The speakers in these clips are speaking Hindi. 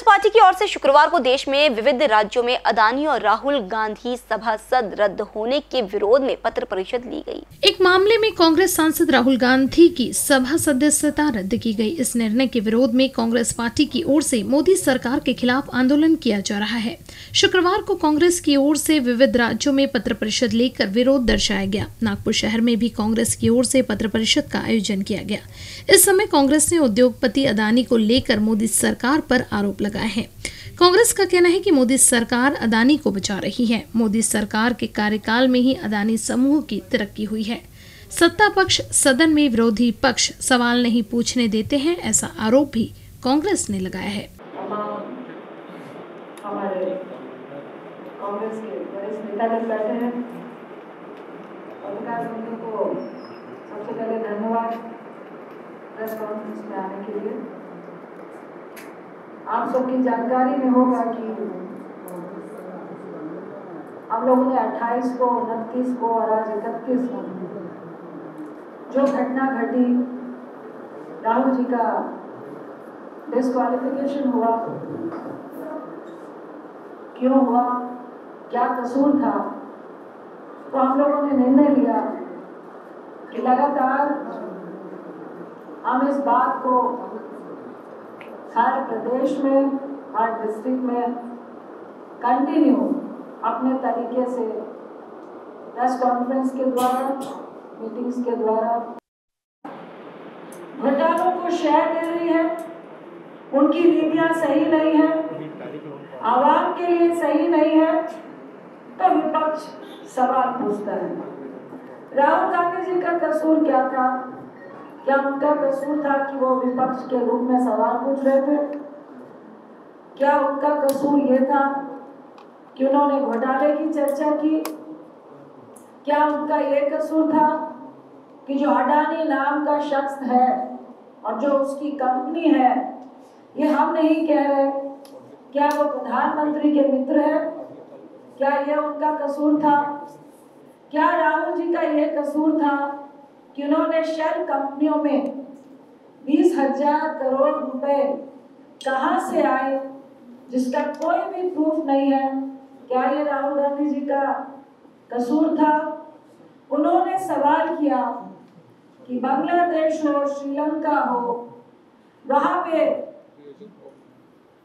कांग्रेस पार्टी की ओर से शुक्रवार को देश में विविध राज्यों में अदानी और राहुल गांधी सभासद रद्द होने के विरोध में पत्र परिषद ली गई। एक मामले में कांग्रेस सांसद राहुल गांधी की सभा सदस्यता रद्द की गई। इस निर्णय के विरोध में कांग्रेस पार्टी की ओर से मोदी सरकार के खिलाफ आंदोलन किया जा रहा है। शुक्रवार को कांग्रेस की ओर से विविध राज्यों में पत्र परिषद लेकर विरोध दर्शाया गया। नागपुर शहर में भी कांग्रेस की ओर से पत्र परिषद का आयोजन किया गया। इस समय कांग्रेस ने उद्योगपति अदानी को लेकर मोदी सरकार पर आरोप लगाए हैं। कांग्रेस का कहना है कि मोदी सरकार अदानी को बचा रही है। मोदी सरकार के कार्यकाल में ही अदानी समूह की तरक्की हुई है। सत्ता पक्ष सदन में विरोधी पक्ष सवाल नहीं पूछने देते हैं, ऐसा आरोप भी कांग्रेस ने लगाया है। हमारे कांग्रेस के वरिष्ठ नेता लोग बैठे हैं, उनका सबको सबसे पहले धन्यवाद प्रेस कॉन्फ्रेंस में आने के लिए। आप सबकी जानकारी में होगा कि हम लोगों ने 28 को, 29 को और आज 31 को जो घटना घटी, राहुल जी का डिसक्वालिफिकेशन हुआ, क्यों हुआ, क्या कसूर था, तो हम लोगों ने निर्णय लिया कि लगातार हम इस बात को सारे प्रदेश में, हर डिस्ट्रिक्ट में कंटिन्यू अपने तरीके से प्रेस कॉन्फ्रेंस के द्वारा, मीटिंग्स के द्वारा घोटालों को शेयर दे रही है। उनकी नीतियाँ सही नहीं है, आवाम के लिए सही नहीं है, तो विपक्ष सवाल पूछता है। राहुल गांधी जी का कसूर क्या था? क्या उनका कसूर था कि वो विपक्ष के रूप में सवाल पूछ रहे थे? क्या उनका कसूर ये था कि उन्होंने घोटाले की चर्चा की? क्या उनका ये कसूर था कि जो अडानी नाम का शख्स है और जो उसकी कंपनी है, ये हम नहीं कह रहे, क्या वो प्रधानमंत्री के मित्र हैं? क्या ये उनका कसूर था? क्या राहुल जी का ये कसूर था कि उन्होंने शेल कंपनियों में 20,000 करोड़ रुपए कहाँ से आए, जिसका कोई भी प्रूफ नहीं है? क्या ये राहुल गांधी जी का कसूर था? उन्होंने सवाल किया कि बांग्लादेश हो, श्रीलंका हो, वहाँ पे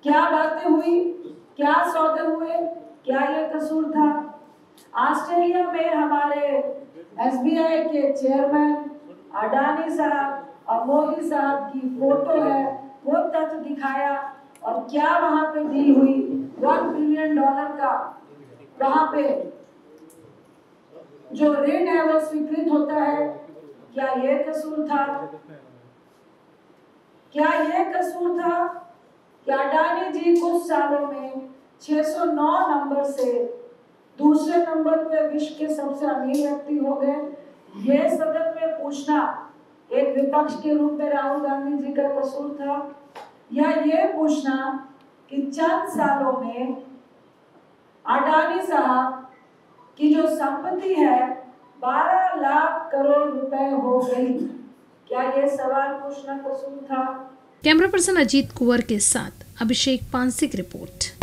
क्या बातें हुई, क्या सौदे हुए, क्या ये कसूर था? ऑस्ट्रेलिया में हमारे एसबीआई के चेयरमैन अडानी साहब और मोदी साहब की फोटो है, वो तथ्य दिखाया, और क्या वहाँ पे डील हुई? $1 बिलियन का वहाँ पे जो ऋण है वो स्वीकृत होता है। क्या ये कसूर था? क्या ये कसूर था कि अडानी जी कुछ सालों में 609 नंबर से दूसरे नंबर पे विश्व के सबसे अमीर व्यक्ति हो गए? ये सदन में पूछना एक विपक्ष के रूप में राहुल गांधी जी का कसूर था? या ये पूछना कि चंद सालों में अडानी साहब की जो संपत्ति है 12 लाख करोड़ रुपए हो गई? क्या ये सवाल पूछना कसूर था? कैमरा पर्सन अजीत कुवर के साथ अभिषेक पानसिक रिपोर्ट।